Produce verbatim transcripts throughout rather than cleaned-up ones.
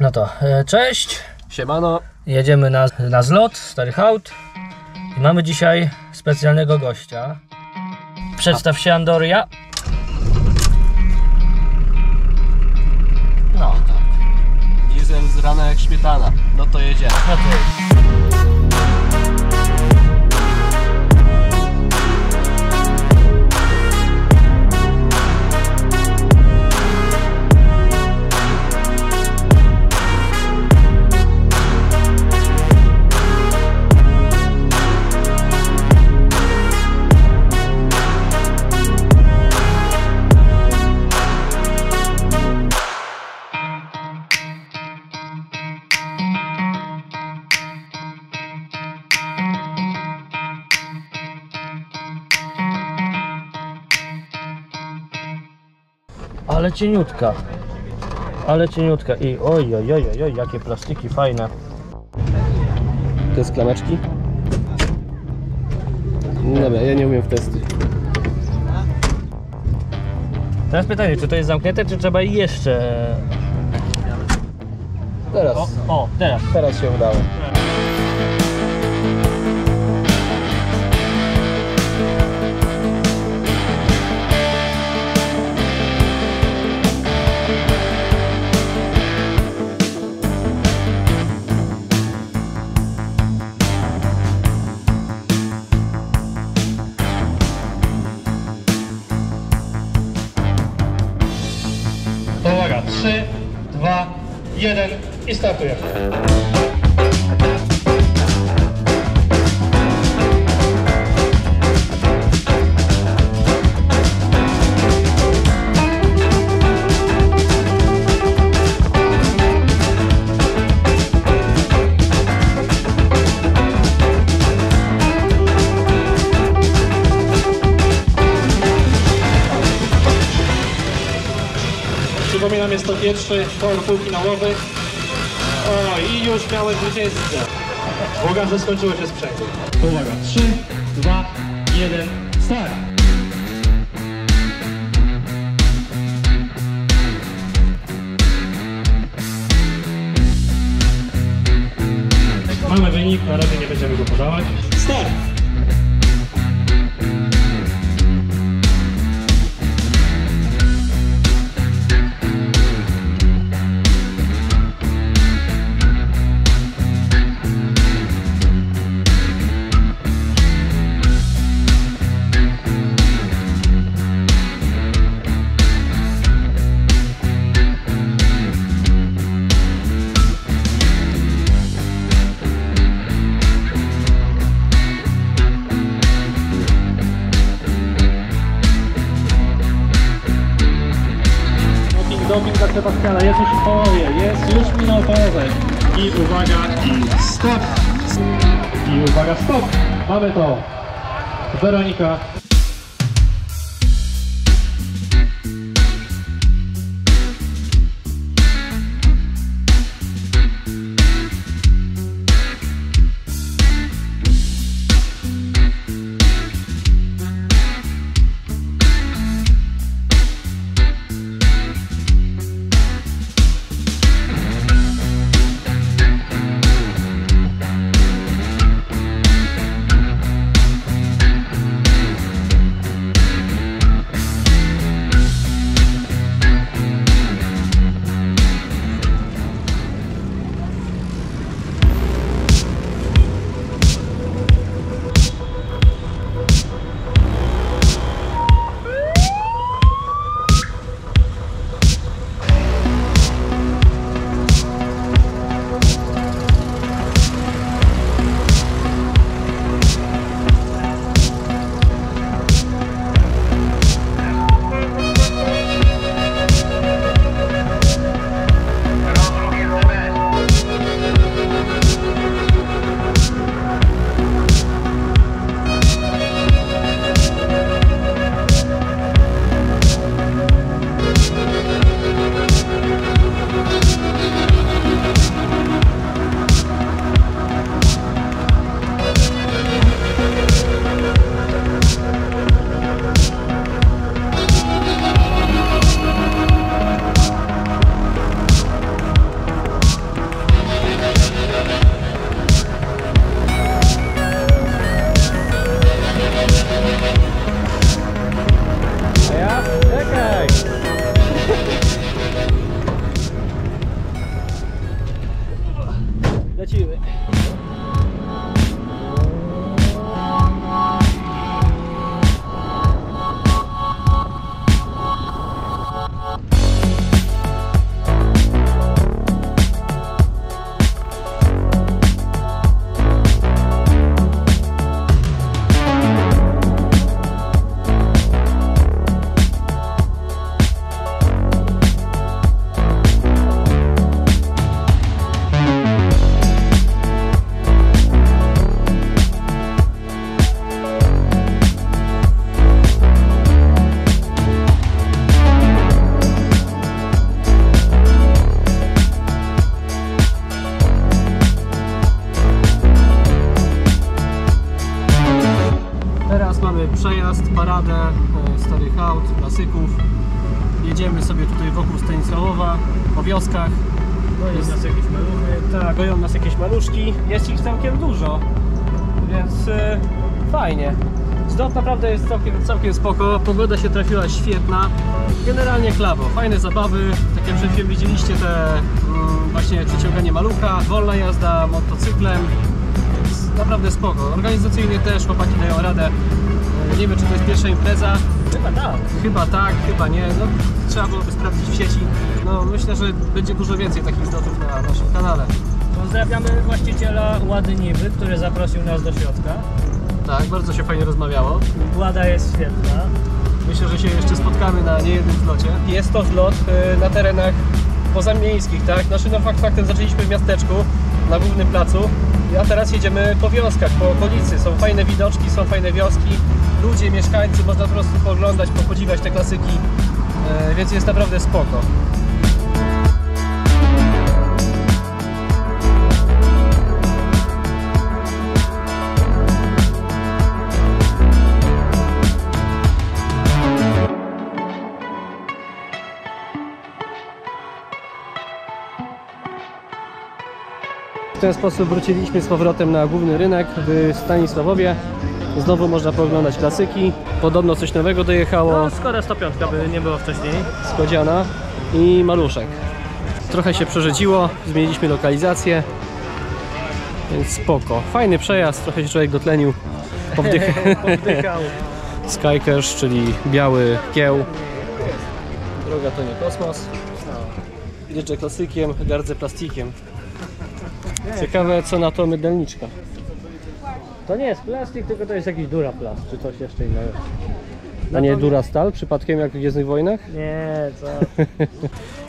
No to e, cześć. Siemano. Jedziemy na, na zlot starych aut. I mamy dzisiaj specjalnego gościa. Przedstaw się, Andoria. No tak. Diesel z rana jak śmietana. No to jedziemy. No to jedziemy. Ale cieniutka, ale cieniutka i oj, oj, oj, oj, jakie plastiki fajne. Te sklaneczki? Dobra, ja nie umiem w testy. Teraz pytanie, czy to jest zamknięte, czy trzeba jeszcze... Teraz. O, o teraz. Teraz się udało. trzy, dwa, jeden i startujemy. Przypominam, jest to pierwszy tor półfinałowy. O, i już miałem zwycięzcę. Uwaga, że skończyło się sprzęgło. Uwaga, trzy, dwa, jeden, start! Mamy wynik, na razie nie będziemy go podawać. Start! Doping dla Sebastiana, jest już połowie, jest już minął połowę. I uwaga, i stop! I uwaga, stop! Mamy to! Weronika. lecimy. Przejazd, paradę starych aut, klasyków. Jedziemy sobie tutaj wokół Stanisławowa, po wioskach. Goją nas jakieś maluchy. Tak, goją nas jakieś maluszki. Jest ich całkiem dużo, więc e, fajnie. Zdot naprawdę jest całkiem, całkiem spoko. Pogoda się trafiła świetna. Generalnie klawo, fajne zabawy. Tak jak przed chwilą widzieliście te mm, właśnie przeciąganie malucha, wolna jazda motocyklem. Jest naprawdę spoko. Organizacyjnie też chłopaki dają radę. Nie wiem, czy to jest pierwsza impreza. Chyba tak. Chyba tak, chyba nie. No, trzeba byłoby sprawdzić w sieci. No, myślę, że będzie dużo więcej takich zlotów na naszym kanale. Pozdrawiamy właściciela Łady Niby, który zaprosił nas do środka. Tak, bardzo się fajnie rozmawiało. Łada jest świetna. Myślę, że się jeszcze spotkamy na niejednym zlocie. Jest to zlot na terenach pozamiejskich, tak? Znaczy, no fakt faktem zaczęliśmy w miasteczku, na głównym placu. A teraz jedziemy po wioskach, po okolicy. Są fajne widoczki, są fajne wioski. Ludzie, mieszkańcy, można po prostu poglądać, popodziwiać te klasyki, yy, więc jest naprawdę spoko. W ten sposób wróciliśmy z powrotem na Główny Rynek w Stanisławowie. Znowu można pooglądać klasyki. Podobno coś nowego dojechało. No, Skoda sto pięć, by nie było wcześniej. Skodziana i maluszek. Trochę się przerzedziło, zmieniliśmy lokalizację. Więc spoko. Fajny przejazd, trochę się człowiek dotlenił. Powdych... Powdychał. Skajkerz, czyli biały kieł. Droga to nie kosmos. Jeżdżę klasykiem, gardzę plastikiem. Ciekawe, co na to mydelniczka. To nie jest plastik, tylko to jest jakiś Duraplast, czy coś jeszcze innego. A nie Durastal przypadkiem, jak w Giezdnych Wojnach? Nie, co?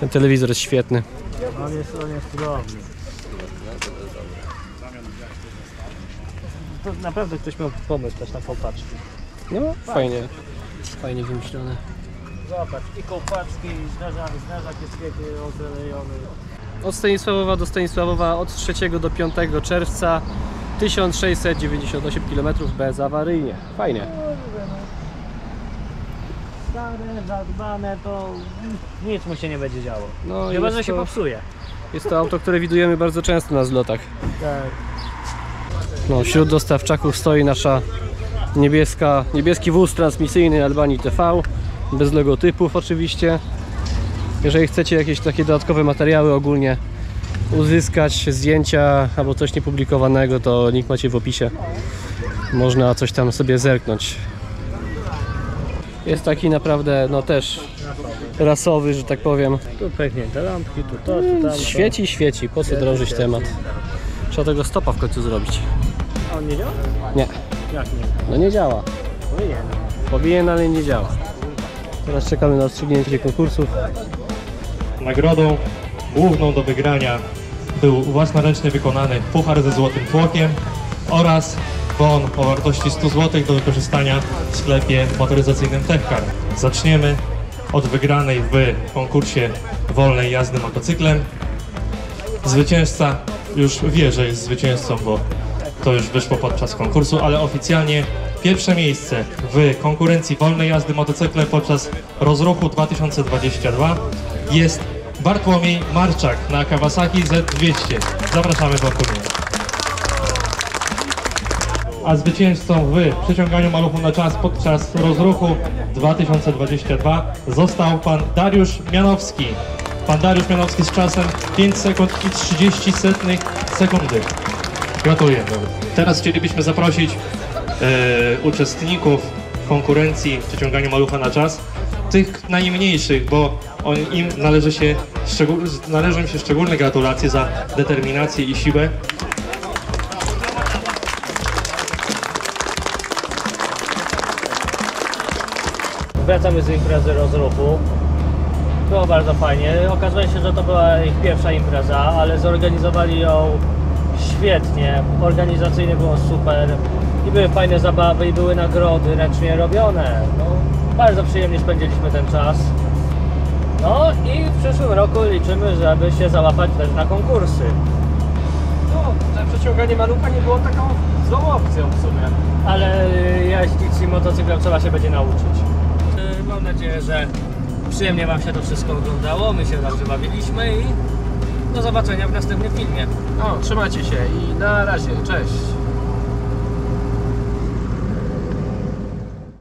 Ten telewizor jest świetny. On jest, on jest cudowny. To naprawdę ktoś miał pomysł też na kołpaczki. No, fajnie. Fajnie wymyślone. Zobacz, i kołpaczki, i zdarzak, zdarzak jest świetnie odlejony. Od Stanisławowa do Stanisławowa od trzeciego do piątego czerwca. tysiąc sześćset dziewięćdziesiąt osiem kilometrów bezawaryjnie. Fajnie. Stare, zadbane, to nic mu się nie będzie działo. No chyba, że się popsuje. Jest to auto, które widujemy bardzo często na zlotach. Tak. No, wśród dostawczaków stoi nasza niebieska, niebieski wóz transmisyjny Albanii T V. Bez logotypów oczywiście. Jeżeli chcecie jakieś takie dodatkowe materiały ogólnie uzyskać, zdjęcia albo coś niepublikowanego, to link macie w opisie. Można coś tam sobie zerknąć. Jest taki naprawdę, no też rasowy, że tak powiem. Tu pęknięte lampki, tu to, tu tam. Świeci, świeci, po co drążyć temat? Trzeba tego stopa w końcu zrobić. A on nie działa? Nie. Jak nie? No nie działa. Powinien, ale nie działa. Teraz czekamy na rozstrzygnięcie konkursów. Nagrodą główną do wygrania był własnoręcznie wykonany puchar ze złotym tłokiem oraz bon o wartości stu złotych do wykorzystania w sklepie motoryzacyjnym Techcar. Zaczniemy od wygranej w konkursie wolnej jazdy motocyklem. Zwycięzca już wie, że jest zwycięzcą, bo to już wyszło podczas konkursu, ale oficjalnie pierwsze miejsce w konkurencji wolnej jazdy motocyklem podczas rozruchu dwa tysiące dwudziestego drugiego jest Bartłomiej Marczak na Kawasaki Z dwieście. Zapraszamy Bartłomieja. A zwycięzcą w przeciąganiu maluchu na czas podczas rozruchu dwa tysiące dwudziestego drugiego został pan Dariusz Mianowski. Pan Dariusz Mianowski z czasem pięć sekund i trzydzieści setnych sekundy. Gratuluję. Teraz chcielibyśmy zaprosić e, uczestników konkurencji w przeciąganiu malucha na czas, tych najmniejszych, bo on, im należy się należą się szczególne gratulacje za determinację i siłę. Wracamy z imprezy rozruchu. Było bardzo fajnie. Okazuje się, że to była ich pierwsza impreza, ale zorganizowali ją świetnie. Organizacyjnie było super. I były fajne zabawy, i były nagrody ręcznie robione. No, bardzo przyjemnie spędziliśmy ten czas. No i w przyszłym roku liczymy, żeby się załapać też na konkursy. No, to przeciąganie malucha nie było taką złą opcją w sumie. Ale jeździć motocyklem trzeba się będzie nauczyć. Mam nadzieję, że przyjemnie wam się to wszystko oglądało, my się dobrze bawiliśmy i do zobaczenia w następnym filmie. No, trzymajcie się i na razie, cześć!